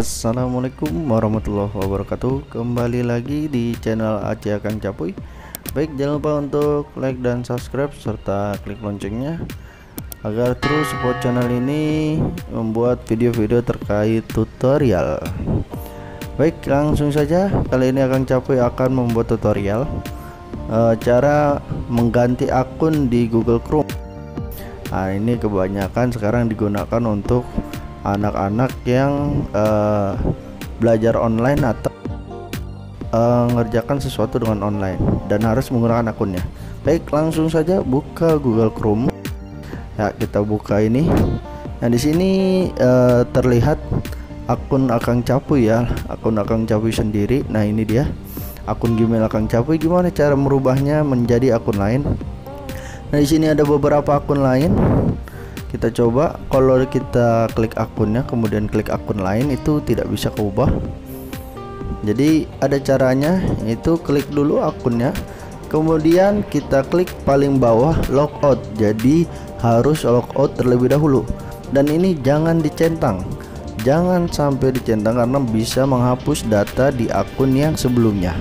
Assalamualaikum warahmatullahi wabarakatuh. Kembali lagi di channel Akang Capuy. Baik, jangan lupa untuk like dan subscribe serta klik loncengnya agar terus support channel ini membuat video-video terkait tutorial. Baik, langsung saja. Kali ini Akang Capuy akan membuat tutorial cara mengganti akun di Google Chrome. Nah, ini kebanyakan sekarang digunakan untuk anak-anak yang belajar online atau ngerjakan sesuatu dengan online dan harus menggunakan akunnya. Baik, langsung saja buka Google Chrome. Ya, kita buka ini. Nah, di sini terlihat akun Akang Capuy ya, akun Akang Capuy sendiri. Nah, ini dia akun Gmail Akang Capuy. Gimana cara merubahnya menjadi akun lain? Nah, di sini ada beberapa akun lain. Kita coba, kalau kita klik akunnya kemudian klik akun lain itu tidak bisa keubah. Jadi ada caranya, itu klik dulu akunnya, kemudian kita klik paling bawah logout. Jadi harus logout terlebih dahulu. Dan ini jangan dicentang. Jangan sampai dicentang karena bisa menghapus data di akun yang sebelumnya.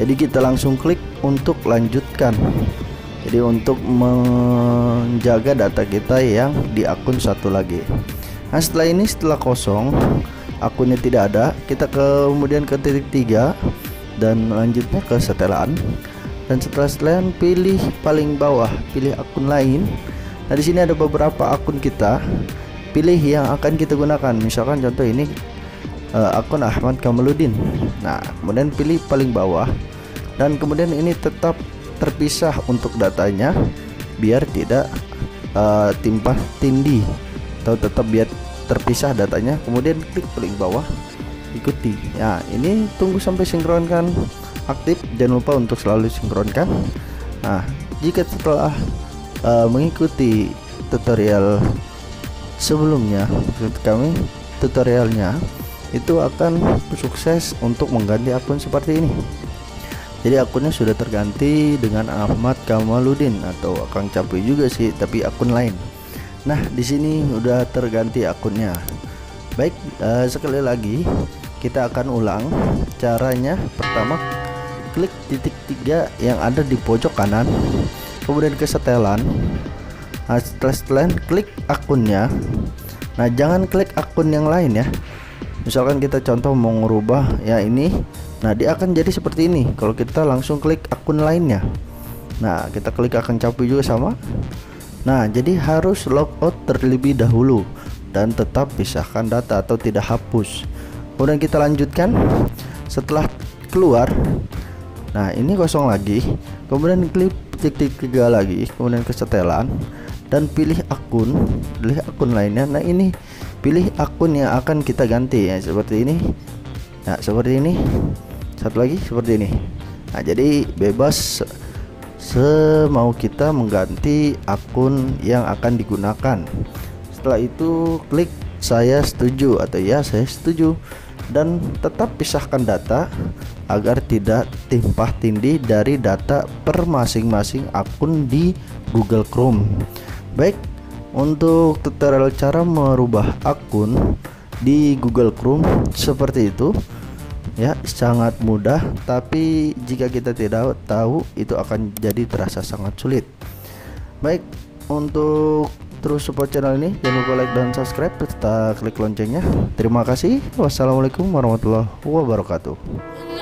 Jadi kita langsung klik untuk lanjutkan. Jadi untuk menjaga data kita yang di akun satu lagi. Nah, setelah ini, setelah kosong akunnya tidak ada, kita kemudian ke titik 3 dan lanjutnya ke setelan. Dan setelah setelan pilih paling bawah, pilih akun lain. Nah, di sini ada beberapa akun kita. Pilih yang akan kita gunakan. Misalkan contoh ini akun Ahmad Kamaluddin. Nah, kemudian pilih paling bawah dan kemudian ini tetap terpisah untuk datanya biar tidak timpah tindih atau tetap biar terpisah datanya, kemudian klik paling bawah ikuti. Nah, ini tunggu sampai sinkronkan aktif, jangan lupa untuk selalu sinkronkan. Nah, jika setelah mengikuti tutorial sebelumnya, maksud kami tutorialnya itu akan sukses untuk mengganti akun seperti ini. Jadi akunnya sudah terganti dengan Ahmad Kamaluddin atau Akang Capuy juga sih, tapi akun lain. Nah, di sini udah terganti akunnya. Baik, sekali lagi kita akan ulang caranya. Pertama, klik titik 3 yang ada di pojok kanan, kemudian ke setelan. Nah, setelah setelan klik akunnya. Nah, jangan klik akun yang lain ya. Misalkan kita contoh mau ngerubah ya ini, nah dia akan jadi seperti ini kalau kita langsung klik akun lainnya. Nah, kita klik Akang Capuy juga sama. Nah, jadi harus logout terlebih dahulu dan tetap pisahkan data atau tidak hapus. Kemudian kita lanjutkan. Setelah keluar, nah ini kosong lagi, kemudian klik titik 3 lagi, kemudian ke setelan dan pilih akun lainnya. Nah, ini pilih akun yang akan kita ganti ya, seperti ini. Nah, seperti ini, satu lagi seperti ini. Nah, jadi bebas semau kita mengganti akun yang akan digunakan. Setelah itu klik saya setuju atau ya saya setuju dan tetap pisahkan data agar tidak timpah tindih dari data per masing-masing akun di Google Chrome. Baik, untuk tutorial cara merubah akun di Google Chrome seperti itu ya, sangat mudah, tapi jika kita tidak tahu itu akan jadi terasa sangat sulit. Baik, untuk terus support channel ini, jangan lupa like dan subscribe serta klik loncengnya. Terima kasih. Wassalamualaikum warahmatullahi wabarakatuh.